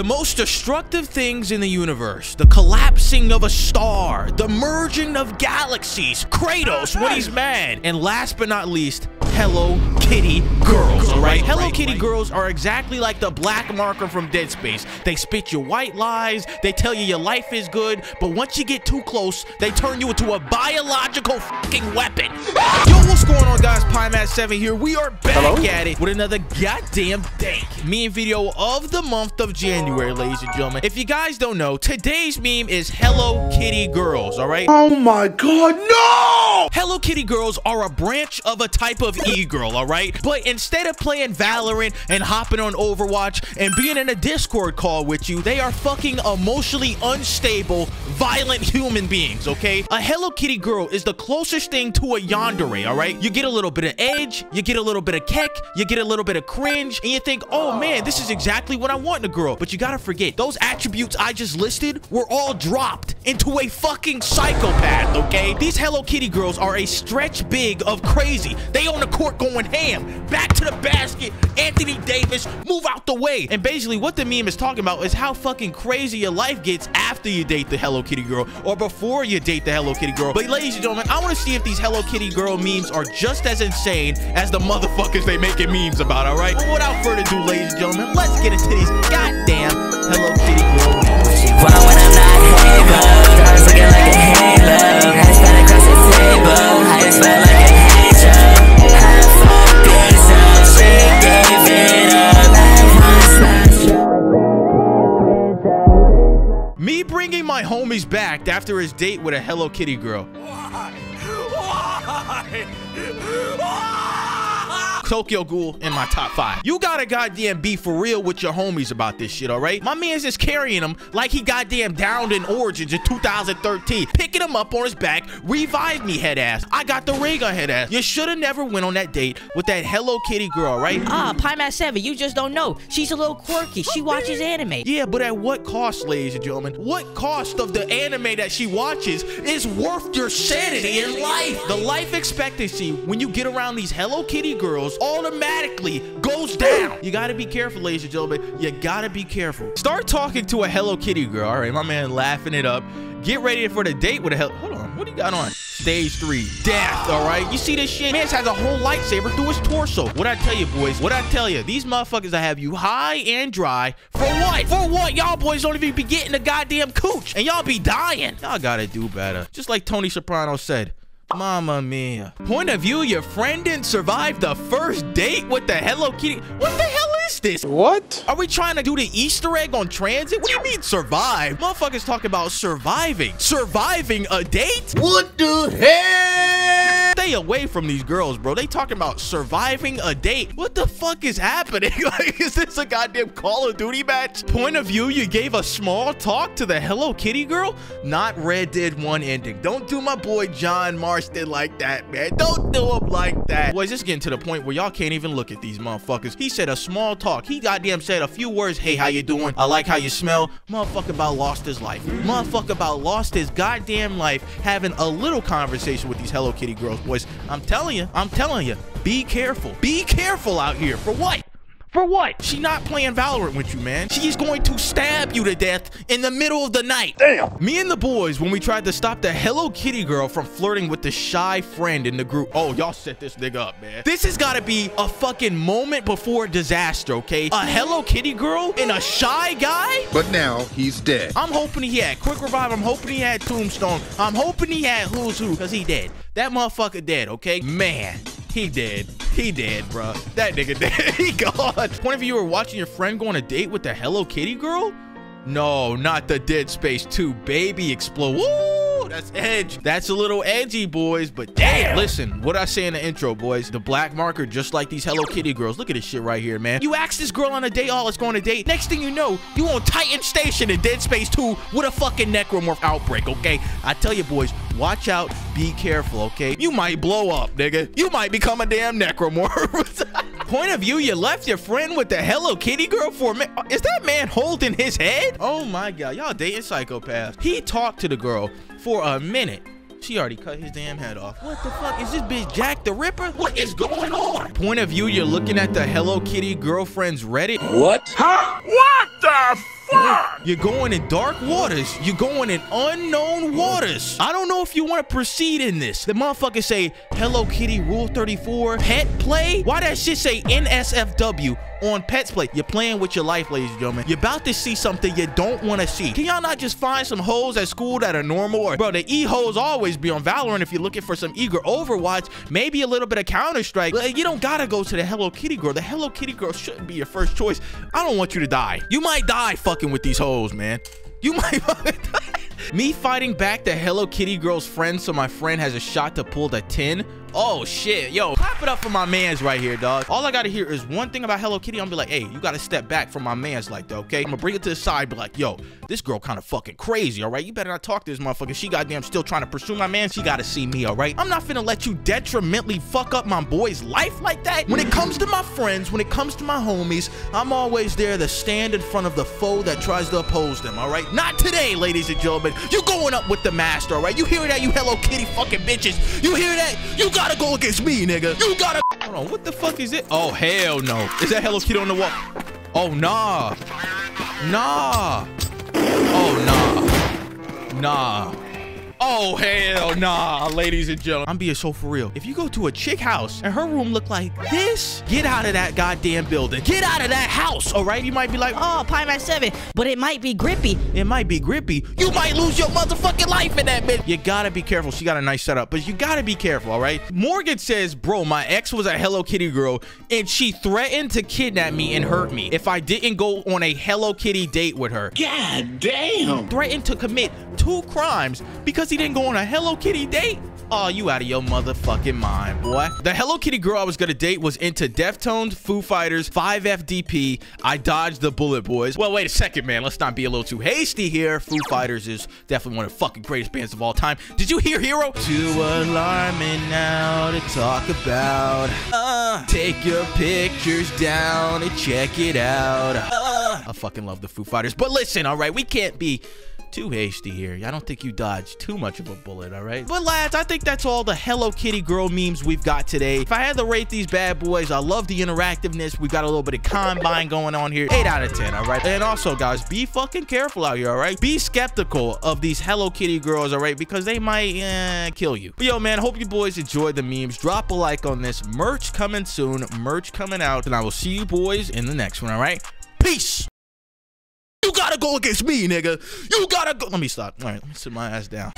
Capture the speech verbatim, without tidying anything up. The most destructive things in the universe, the collapsing of a star, the merging of galaxies, Kratos when he's mad, and last but not least, Hello Kitty girls, all right? Hello Kitty girls are exactly like the black marker from Dead Space. They spit your white lies, they tell you your life is good, but once you get too close, they turn you into a biological fucking weapon. Yo, what's going on, guys? PieMatt seven here. We are back Hello? at it with another goddamn dank meme video of the month of January, ladies and gentlemen. If you guys don't know, today's meme is Hello Kitty girls, all right? Oh my god, no! Hello Kitty girls are a branch of a type of e-girl, all right? But instead of playing Valorant and hopping on Overwatch and being in a Discord call with you, they are fucking emotionally unstable, violent human beings, okay? A Hello Kitty girl is the closest thing to a yandere, all right? You get a little bit of edge, you get a little bit of keck, you get a little bit of cringe, and you think, oh man, this is exactly what I want in a girl. But you gotta forget, those attributes I just listed were all dropped into a fucking psychopath, okay? These Hello Kitty girls are a stretch big of crazy. They own a court going ham. Back to the basket. Anthony Davis, move out the way. And basically what the meme is talking about is how fucking crazy your life gets after you date the Hello Kitty girl or before you date the Hello Kitty girl. But ladies and gentlemen, I want to see if these Hello Kitty girl memes are just as insane as the motherfuckers they making memes about, all right? Well, without further ado, ladies and gentlemen, let's get into these goddamn Hello Kitty girl memes. Why when I'm not halo, I was looking like a halo. I spun across the table, I spun like a halo. Me bringing my homies back after his date with a Hello Kitty girl. Why? Why? Why? Tokyo Ghoul in my top five. You gotta goddamn be for real with your homies about this shit, all right? My man's just carrying him like he goddamn downed in Origins in two thousand thirteen. Picking him up on his back, revive me head ass. I got the ring on head ass. You should have never went on that date with that Hello Kitty girl, right? Ah, PieMatt seven, you just don't know. She's a little quirky. She watches anime. Yeah, but at what cost, ladies and gentlemen? What cost of the anime that she watches is worth your sanity in life? The life expectancy when you get around these Hello Kitty girls automatically goes down. You gotta be careful, ladies and gentlemen. You gotta be careful. Start talking to a Hello Kitty girl. All right, my man laughing it up. Get ready for the date with a Hello... Hold on, what do you got on? Stage three, death, all right? You see this shit? Man has a whole lightsaber through his torso. What I tell you, boys? What I tell you? These motherfuckers that have you high and dry. For what? For what? Y'all boys don't even be getting a goddamn cooch, and y'all be dying. Y'all gotta do better. Just like Tony Soprano said, Mama mia. Point of view, your friend didn't survive the first date with the Hello Kitty. What the hell is this? What? Are we trying to do the Easter egg on transit? What do you mean survive? Motherfuckers talk about surviving. Surviving a date? What the hell? Stay away from these girls, bro. They talking about surviving a date. What the fuck is happening? Like, is this a goddamn Call of Duty match? Point of view, you gave a small talk to the Hello Kitty girl? Not Red Dead one ending. Don't do my boy John Marston like that, man. Don't do him like that. Boys, it's getting to the point where y'all can't even look at these motherfuckers. He said a small talk. He goddamn said a few words. Hey, how you doing? I like how you smell. Motherfucker about lost his life. Motherfucker about lost his goddamn life having a little conversation with these Hello Kitty girls, boys. I'm telling you. I'm telling you. Be careful. Be careful out here. For what? For what? She not playing Valorant with you, man. She's going to stab you to death in the middle of the night. Damn. Me and the boys, when we tried to stop the Hello Kitty girl from flirting with the shy friend in the group. Oh, y'all set this nigga up, man. This has got to be a fucking moment before disaster, okay? A Hello Kitty girl and a shy guy? But now he's dead. I'm hoping he had Quick Revive. I'm hoping he had Tombstone. I'm hoping he had Who's Who, because he dead. That motherfucker dead, okay? Man. He dead. He dead, bro. That nigga dead. He gone. Point of view, you were watching your friend go on a date with the Hello Kitty girl? No, not the Dead Space two, baby. Explode. Woo! That's edge. That's a little edgy, boys, but damn. Listen, what I say in the intro, boys, the black marker, just like these Hello Kitty girls. Look at this shit right here, man. You ask this girl on a date, oh, let's go on a date. Next thing you know, you on Titan Station in Dead Space two with a fucking necromorph outbreak, okay? I tell you, boys, watch out. Be careful, okay? You might blow up, nigga. You might become a damn necromorph. Point of view, you left your friend with the Hello Kitty girl for a minute. Is that man holding his head? Oh my god, y'all dating psychopaths. He talked to the girl for a minute. She already cut his damn head off. What the fuck? Is this bitch Jack the Ripper? What is going on? Point of view, you're looking at the Hello Kitty girlfriend's Reddit. What? Huh? What the fuck? God. You're going in dark waters. You're going in unknown waters. I don't know if you want to proceed in this. The motherfuckers say, Hello Kitty, Rule thirty-four, Pet Play. Why that shit say N S F W? On Pets Play? You're playing with your life, ladies and gentlemen. You're about to see something you don't want to see. Can y'all not just find some hoes at school that are normal? Or, bro, the e-hoes always be on Valorant. If you're looking for some eager Overwatch, maybe a little bit of Counter-Strike, you don't gotta go to the Hello Kitty girl. The Hello Kitty girl shouldn't be your first choice. I don't want you to die. You might die fucking with these hoes, man. You might fucking die. Me fighting back the Hello Kitty girl's friend so my friend has a shot to pull the ten. Oh shit, yo, clap it up for my mans right here, dog. All I gotta hear is one thing about Hello Kitty. I'm gonna be like, hey, you gotta step back from my mans like that, okay? I'm gonna bring it to the side, be like, yo, this girl kind of fucking crazy, all right? You better not talk to this motherfucker. She goddamn still trying to pursue my man. She gotta see me, all right? I'm not finna let you detrimentally fuck up my boy's life like that. When it comes to my friends, when it comes to my homies, I'm always there to stand in front of the foe that tries to oppose them, all right? Not today, ladies and gentlemen. You going up with the master, all right? You hear that, you Hello Kitty fucking bitches? You hear that? You gotta go against me, nigga. You gotta. Hold on, what the fuck is it? Oh, hell no. Is that Hello Kitty on the wall? Oh, nah. Nah. Oh, nah. Nah. Oh, hell nah, ladies and gentlemen. I'm being so for real. If you go to a chick house and her room look like this, get out of that goddamn building. Get out of that house, all right? You might be like, oh, PieMatt seven, but it might be grippy. It might be grippy. You might lose your motherfucking life in that bitch. You gotta be careful. She got a nice setup, but you gotta be careful, all right? Morgan says, bro, my ex was a Hello Kitty girl, and she threatened to kidnap me and hurt me if I didn't go on a Hello Kitty date with her. God damn. Threatened to commit two crimes because he didn't go on a Hello Kitty date? Oh, you out of your motherfucking mind, boy. The Hello Kitty girl I was gonna date was into Deftones, Foo Fighters, five F D P. I dodged the bullet, boys. Well, wait a second, man. Let's not be a little too hasty here. Foo Fighters is definitely one of the fucking greatest bands of all time. Did you hear Hero? Too alarming now to talk about. Uh, take your pictures down and check it out. Uh, I fucking love the Foo Fighters. But listen, all right, we can't be too hasty here. I don't think you dodged too much of a bullet, all right? But lads, I think that's all the Hello Kitty girl memes we've got today. If I had to rate these bad boys, I love the interactiveness. We've got a little bit of combine going on here. eight out of ten, all right? And also, guys, be fucking careful out here, all right? Be skeptical of these Hello Kitty girls, all right? Because they might eh, kill you. But yo, man, hope you boys enjoyed the memes. Drop a like on this. Merch coming soon. Merch coming out. And I will see you boys in the next one, all right? Peace! You gotta go against me, nigga. You gotta go. Let me stop. All right, let me sit my ass down.